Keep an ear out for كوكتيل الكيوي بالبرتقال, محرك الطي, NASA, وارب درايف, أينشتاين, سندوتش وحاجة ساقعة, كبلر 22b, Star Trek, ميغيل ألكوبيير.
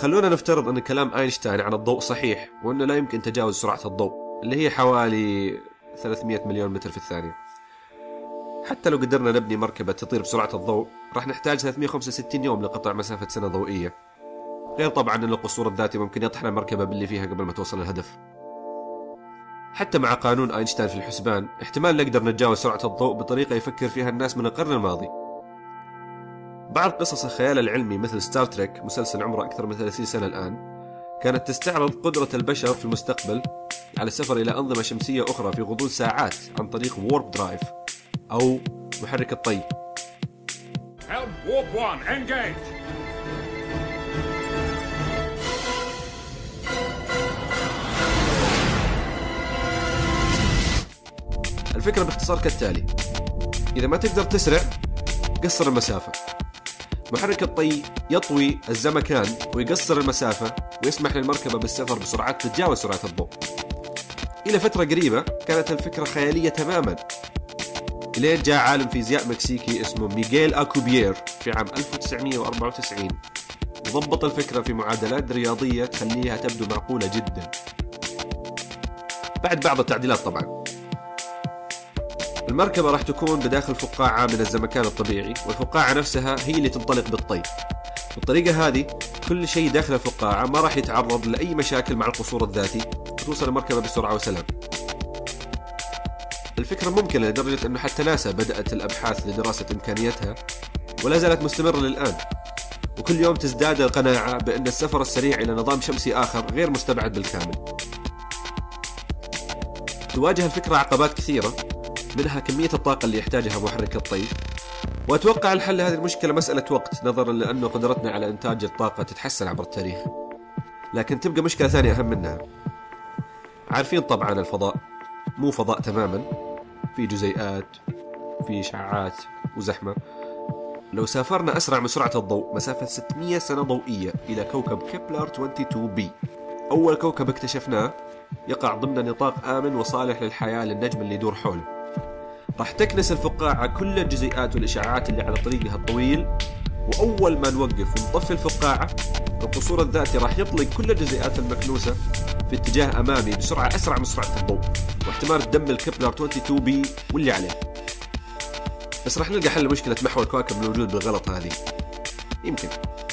خلونا نفترض أن كلام أينشتاين عن الضوء صحيح، وأنه لا يمكن تجاوز سرعة الضوء اللي هي حوالي 300 مليون متر في الثانية. حتى لو قدرنا نبني مركبة تطير بسرعة الضوء راح نحتاج 365 يوم لقطع مسافة سنة ضوئية، غير طبعا أن القصور الذاتي ممكن يطحن المركبة باللي فيها قبل ما توصل الهدف. حتى مع قانون أينشتاين في الحسبان احتمال نقدر نتجاوز سرعة الضوء بطريقة يفكر فيها الناس من القرن الماضي. بعض قصص الخيال العلمي مثل ستار تريك، مسلسل عمره أكثر من 30 سنة الآن، كانت تستعرض قدرة البشر في المستقبل على السفر إلى أنظمة شمسية أخرى في غضون ساعات عن طريق وارب درايف أو محرك الطي. الفكرة باختصار كالتالي: إذا ما تقدر تسرع قصر المسافة. محرك الطي يطوي الزمكان ويقصر المسافة ويسمح للمركبة بالسفر بسرعات تتجاوز سرعة الضوء. إلى فترة قريبة كانت الفكرة خيالية تماما، إلين جاء عالم فيزياء مكسيكي اسمه ميغيل ألكوبيير في عام 1994 وضبط الفكرة في معادلات رياضية تخليها تبدو معقولة جدا بعد بعض التعديلات. طبعا المركبة راح تكون بداخل فقاعة من الزمكان الطبيعي، والفقاعة نفسها هي اللي تنطلق بالطي. بالطريقة هذه كل شيء داخل الفقاعة ما راح يتعرض لأي مشاكل مع القصور الذاتي، وتوصل المركبة بسرعة وسلام. الفكرة ممكنة لدرجة أنه حتى ناسا بدأت الأبحاث لدراسة إمكانيتها ولا زالت مستمرة للآن، وكل يوم تزداد القناعة بأن السفر السريع إلى نظام شمسي آخر غير مستبعد بالكامل. تواجه الفكرة عقبات كثيرة، منها كمية الطاقة اللي يحتاجها محرك الطي، وأتوقع الحل لهذه المشكلة مسألة وقت نظرا لأنه قدرتنا على إنتاج الطاقة تتحسن عبر التاريخ. لكن تبقى مشكلة ثانية أهم منها. عارفين طبعا الفضاء مو فضاء تماما، في جزيئات، في إشعاعات وزحمة. لو سافرنا أسرع من سرعة الضوء مسافة 600 سنة ضوئية إلى كوكب كبلر 22b، أول كوكب اكتشفناه يقع ضمن نطاق آمن وصالح للحياة للنجم اللي يدور حوله، راح تكنس الفقاعة كل الجزيئات والإشعاعات اللي على طريقها الطويل، وأول ما نوقف ونطفي الفقاعة القصور الذاتي راح يطلق كل الجزيئات المكنوسة في اتجاه أمامي بسرعة أسرع من سرعة الضوء، واحتمال تدمر الكبلر 22b واللي عليه. بس راح نلقى حل لمشكلة محو الكواكب الموجود بالغلط هذه، يمكن.